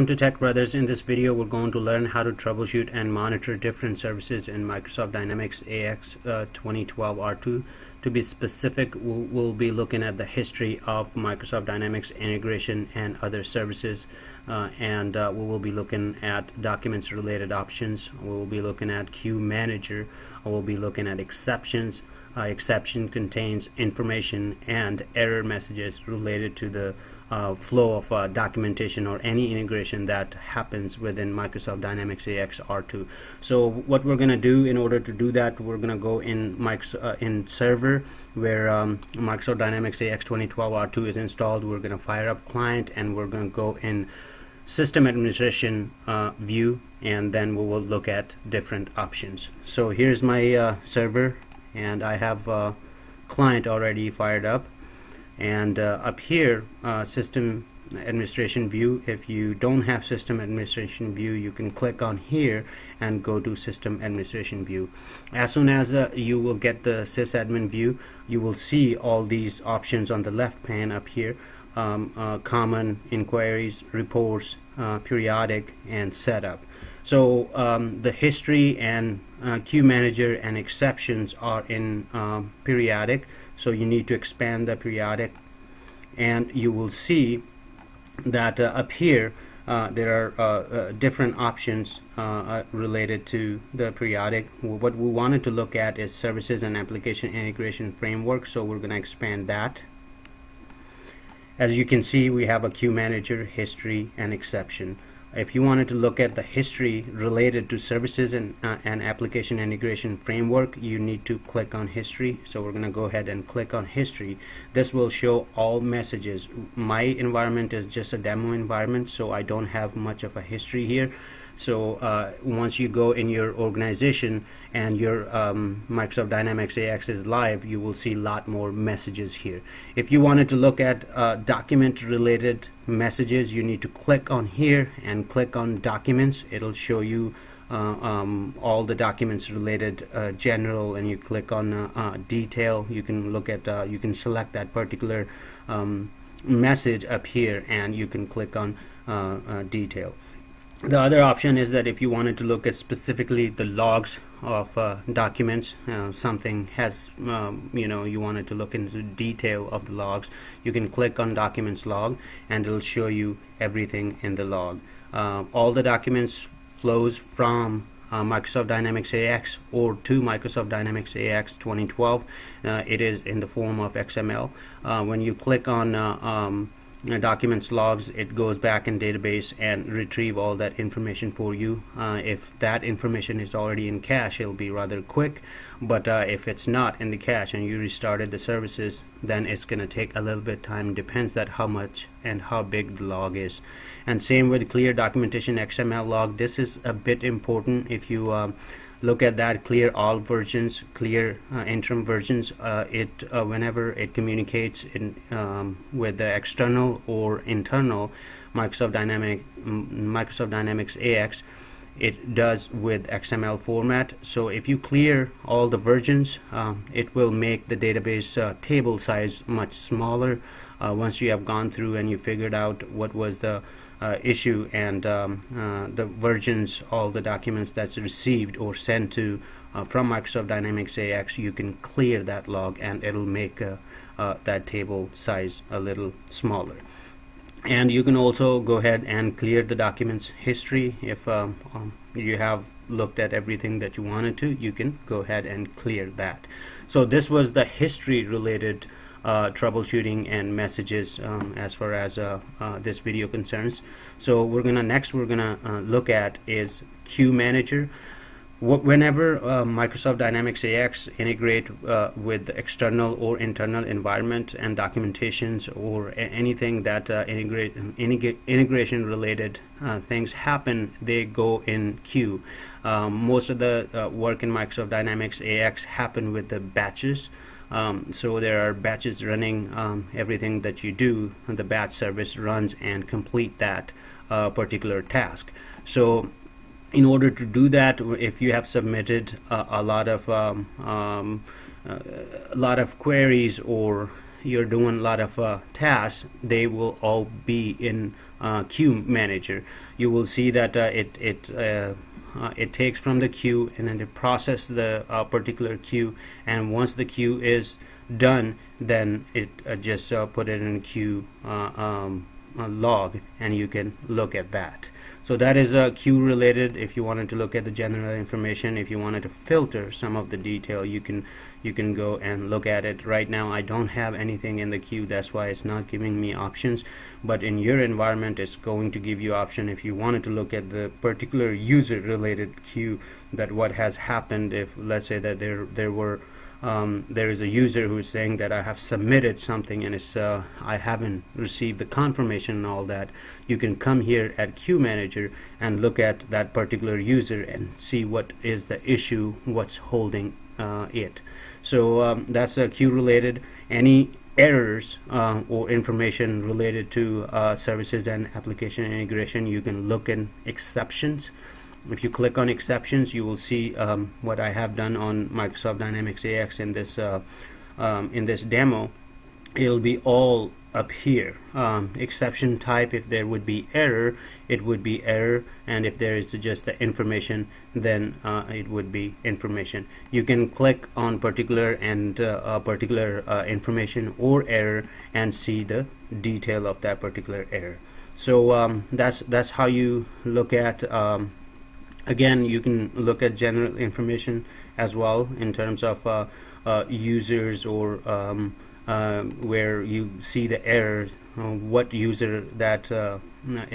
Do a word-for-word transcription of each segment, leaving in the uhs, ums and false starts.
Welcome to Tech Brothers. In this video we're going to learn how to troubleshoot and monitor different services in Microsoft Dynamics A X uh, twenty twelve R two. To be specific, we'll, we'll be looking at the history of Microsoft Dynamics integration and other services, uh, and uh, we will be looking at documents related options, we will be looking at Queue Manager, we'll be looking at exceptions. Uh, exception contains information and error messages related to the Uh, flow of uh, documentation or any integration that happens within Microsoft Dynamics A X R two. So what we're going to do, in order to do that, we're going to go in Microsoft, uh, in server where um, Microsoft Dynamics A X twenty twelve R two is installed. We're going to fire up client and we're going to go in System Administration uh, View, and then we will look at different options. So here's my uh, server, and I have uh, client already fired up. And uh, up here, uh, System Administration View. If you don't have System Administration View, you can click on here and go to System Administration View. As soon as uh, you will get the sysadmin view, you will see all these options on the left pane up here. Um, uh, common, inquiries, reports, uh, periodic, and setup. So um, the history and uh, queue manager and exceptions are in uh, periodic. So you need to expand the periodic, and you will see that uh, up here uh, there are uh, uh, different options uh, uh, related to the periodic. What we wanted to look at is Services and Application Integration Framework, so we're going to expand that. As you can see, we have a Queue Manager, history, and exception. If you wanted to look at the history related to Services and, uh, and Application Integration Framework, you need to click on history. So we're going to go ahead and click on history. This will show all messages. My environment is just a demo environment, so I don't have much of a history here. So uh, once you go in your organization and your um, Microsoft Dynamics A X is live, you will see a lot more messages here. If you wanted to look at uh, document related messages, you need to click on here and click on documents. It'll show you uh, um, all the documents related uh, general, and you click on uh, uh, detail. You can look at uh, you can select that particular um, message up here, and you can click on uh, uh, detail. The other option is that if you wanted to look at specifically the logs of uh, documents, uh, something has, um, you know, you wanted to look into detail of the logs, you can click on documents log, and it'll show you everything in the log. Uh, all the documents flows from Uh, Microsoft Dynamics A X or to Microsoft Dynamics A X twenty twelve. Uh, it is in the form of X M L. Uh, when you click on uh, um, documents logs, it goes back in database and retrieve all that information for you. Uh, if that information is already in cache, it'll be rather quick, but uh, if it's not in the cache and you restarted the services, then it's gonna take a little bit time. Depends that how much and how big the log is. And same with clear documentation X M L log. This is a bit important. If you um, look at that, clear all versions, clear uh, interim versions, uh, it uh, whenever it communicates in um, with the external or internal Microsoft Dynamic Microsoft Dynamics A X, it does with X M L format. So if you clear all the versions, uh, it will make the database uh, table size much smaller. Uh, once you have gone through and you figured out what was the Uh, issue and um, uh, the versions, all the documents that's received or sent to uh, from Microsoft Dynamics A X, you can clear that log, and it'll make uh, uh, that table size a little smaller. And you can also go ahead and clear the documents history. If uh, um, you have looked at everything that you wanted to, you can go ahead and clear that. So this was the history related Uh, troubleshooting and messages um, as far as uh, uh, this video concerns. So we're gonna next we're gonna uh, look at is Queue Manager. What, whenever uh, Microsoft Dynamics A X integrate uh, with external or internal environment and documentations or anything that uh, integrate integ integration related uh, things happen, they go in queue. Um, most of the uh, work in Microsoft Dynamics A X happen with the batches. Um, so there are batches running. Um, everything that you do, the batch service runs and complete that uh, particular task. So in order to do that, if you have submitted uh, a lot of um, um, uh, a lot of queries, or you're doing a lot of uh, tasks, they will all be in uh, Queue Manager. you will see that uh, it it uh, uh, it takes from the queue and then it processes the uh, particular queue, and once the queue is done, then it uh, just uh, put it in queue uh, um, a log, and you can look at that. So that is a uh, queue related. If you wanted to look at the general information, if you wanted to filter some of the detail, you can you can go and look at it. Right now I don't have anything in the queue, that's why it's not giving me options, but in your environment it's going to give you option if you wanted to look at the particular user related queue, that what has happened if, let's say, that there there were Um, there is a user who is saying that I have submitted something and it's uh, I haven't received the confirmation and all that. You can come here at Queue Manager and look at that particular user and see what is the issue, what's holding uh, it. So um, that's a queue related. Any errors uh, or information related to uh, services and application integration, you can look in exceptions. If you click on exceptions, you will see um, what I have done on Microsoft Dynamics A X in this uh, um, in this demo. It'll be all up here. Um, exception type, if there would be error, it would be error, and if there is just the information, then uh, it would be information. You can click on particular and uh, uh, particular uh, information or error and see the detail of that particular error. So um, that's that's how you look at. Um, Again, you can look at general information as well in terms of uh, uh, users or um, uh, where you see the error, uh, what user that uh,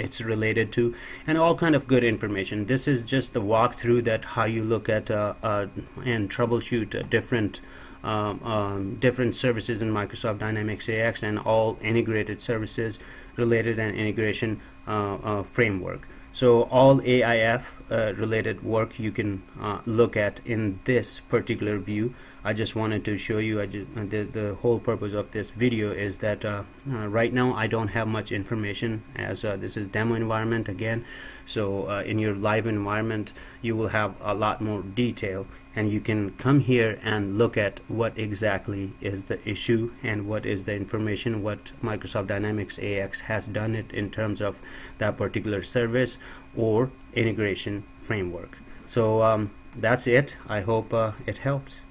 it's related to, and all kind of good information. This is just the walkthrough that how you look at uh, uh, and troubleshoot uh, different um, um, different services in Microsoft Dynamics A X and all integrated services related and integration uh, uh, framework. So all A I F uh, related work you can uh, look at in this particular view. I just wanted to show you, I just, the, the whole purpose of this video is that uh, uh, right now I don't have much information, as uh, this is demo environment again. So uh, in your live environment you will have a lot more detail, and you can come here and look at what exactly is the issue and what is the information, what Microsoft Dynamics A X has done it in terms of that particular service or integration framework. So um, that's it. I hope uh, it helps.